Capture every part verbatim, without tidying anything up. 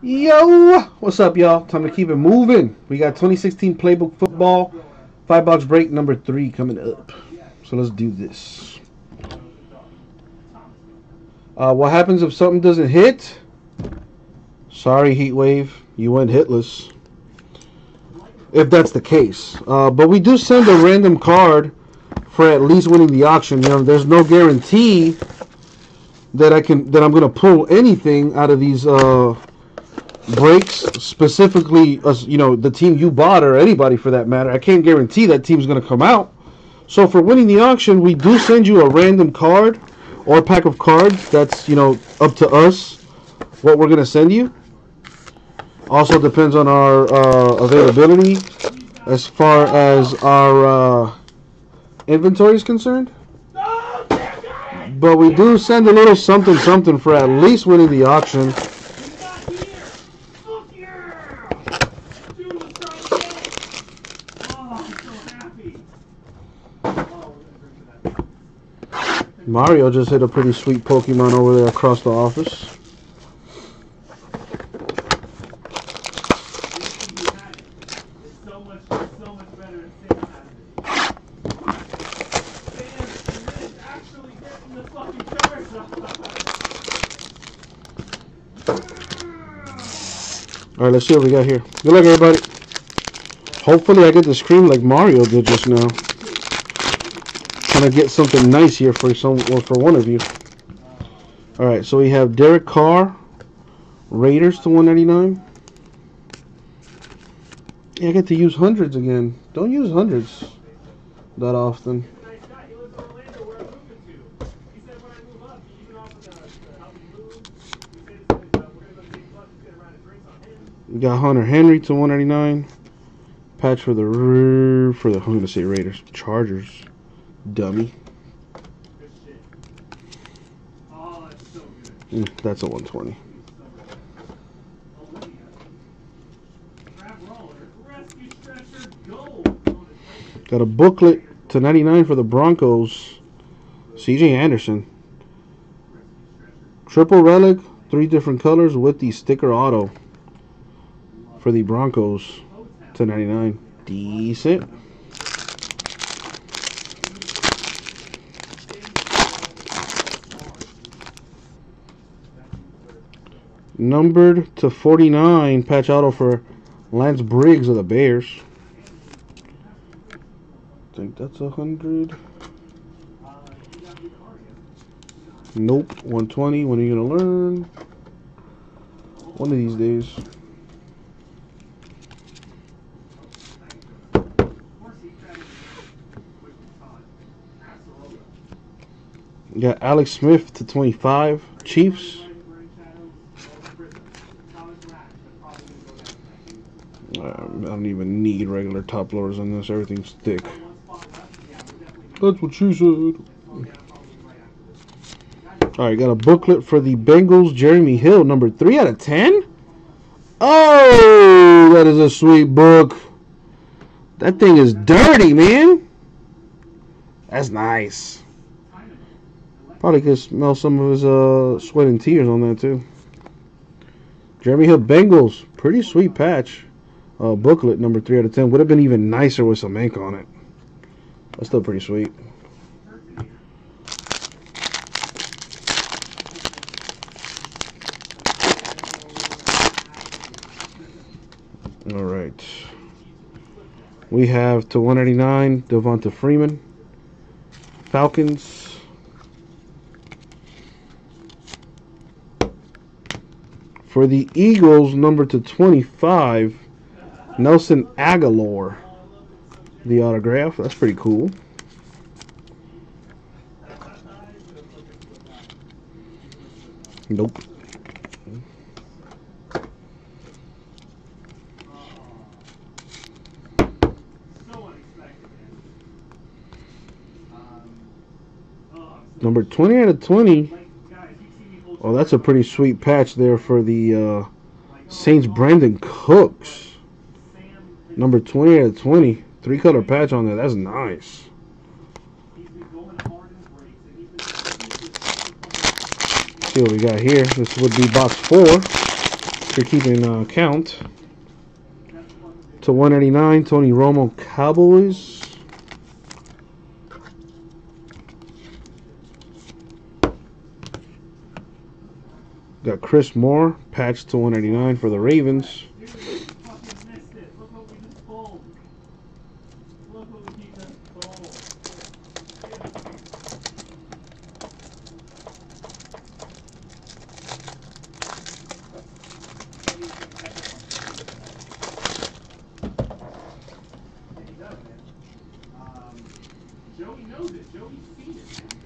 Yo, what's up, y'all? Time to keep it moving. We got twenty sixteen Playbook football, five box break number three coming up. So let's do this. Uh, what happens if something doesn't hit? Sorry, Heatwave, you went hitless. If that's the case, uh, but we do send a random card for at least winning the auction. You know, there's no guarantee that I can that I'm gonna pull anything out of these uh, breaks, specifically, uh, you know, the team you bought or anybody for that matter. I can't guarantee that team's gonna come out. So for winning the auction, we do send you a random card or a pack of cards. That's, you know, up to us what we're gonna send you. Also depends on our uh, availability as far as our uh, inventory is concerned. But we do send a little something something for at least winning the auction. Mario just hit a pretty sweet Pokemon over there across the office. Alright, let's see what we got here. Good luck, everybody. Hopefully I get to scream like Mario did just now. Trying to get something nice here for some, well, for one of you. Alright, so we have Derek Carr, Raiders to one ninety-nine. Yeah, I get to use hundreds again. Don't use hundreds that often. We got Hunter Henry to one ninety-nine. Patch for the for the I'm gonna say Raiders, Chargers, dummy. Mm, that's a one twenty. Got a booklet to ninety-nine for the Broncos. C J Anderson, triple relic, three different colors with the sticker auto. For the Broncos, two ninety-nine. Decent. Numbered to forty-nine. Patch auto for Lance Briggs of the Bears. I think that's a hundred. Nope. one twenty. When are you gonna learn? One of these days. We got Alex Smith to twenty-five, Chiefs. I don't even need regular top loaders on this. Everything's thick. That's what she said. Alright, got a booklet for the Bengals. Jeremy Hill, number three out of ten? Oh, that is a sweet book. That thing is dirty, man. That's nice. Probably could smell some of his uh, sweat and tears on that, too. Jeremy Hill, Bengals. Pretty sweet patch. Uh, booklet, number three out of ten. Would have been even nicer with some ink on it. That's still pretty sweet. All right. We have to one ninety-nine, Devonta Freeman. Falcons. For the Eagles, number to twenty-five, Nelson Aguilar. The autograph. That's pretty cool. Nope. Number twenty out of twenty. Oh, that's a pretty sweet patch there for the uh, Saints. Brandon Cooks, number twenty out of twenty, three color patch on there. That's nice. Let's see what we got here. This would be box four. you're keeping uh, count. To one eighty-nine, Tony Romo, Cowboys. Got Chris Moore, patch to one eighty-nine for the Ravens.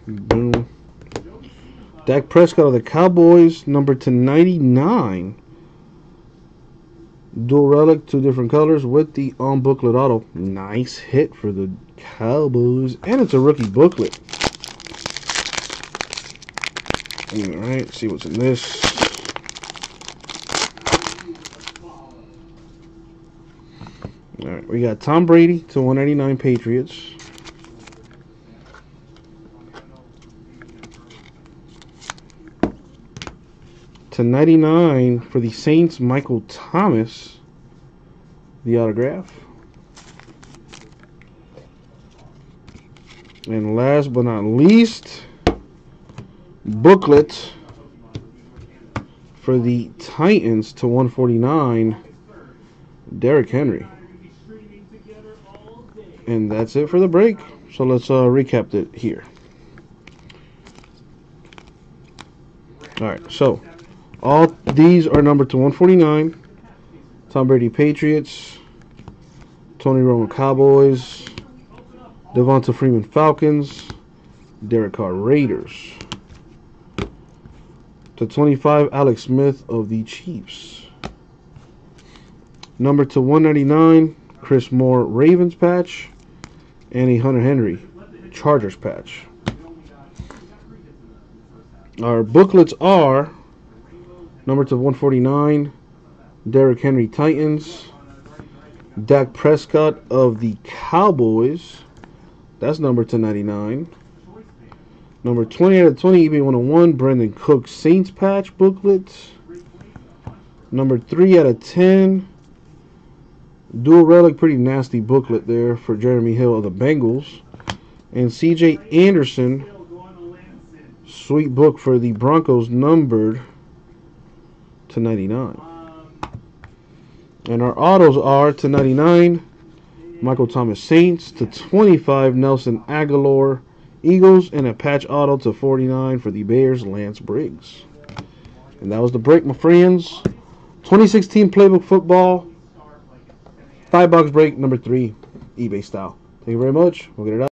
Boom. Dak Prescott of the Cowboys, number two ninety-nine. Dual relic, two different colors with the on booklet auto. Nice hit for the Cowboys, and it's a rookie booklet. All right, see what's in this. All right, we got Tom Brady to one eighty-nine, Patriots. To ninety-nine for the Saints, Michael Thomas, the autograph. And last but not least, booklet for the Titans to one forty-nine, Derrick Henry. And that's it for the break. So let's uh, recap it here. All right, so all these are numbered to one forty-nine. Tom Brady, Patriots. Tony Romo, Cowboys. Devonta Freeman, Falcons. Derek Carr, Raiders. To twenty-five, Alex Smith of the Chiefs. Number to one ninety-nine, Chris Moore, Ravens patch. And a Hunter Henry, Chargers patch. Our booklets are number to one forty-nine, Derrick Henry, Titans. Dak Prescott of the Cowboys. That's number to ninety-nine. Number twenty out of twenty, eBay one oh one, Brandon Cooks, Saints patch booklet. Number three out of ten, dual relic, pretty nasty booklet there for Jeremy Hill of the Bengals. And C J Anderson, sweet book for the Broncos, numbered to ninety-nine. And our autos are to ninety-nine, Michael Thomas, Saints. To twenty-five, Nelson Aguilar, Eagles. And a patch auto to forty-nine for the Bears, Lance Briggs. And that was the break, my friends. twenty sixteen Playbook Football five box break number three, eBay style. Thank you very much. We'll get it up.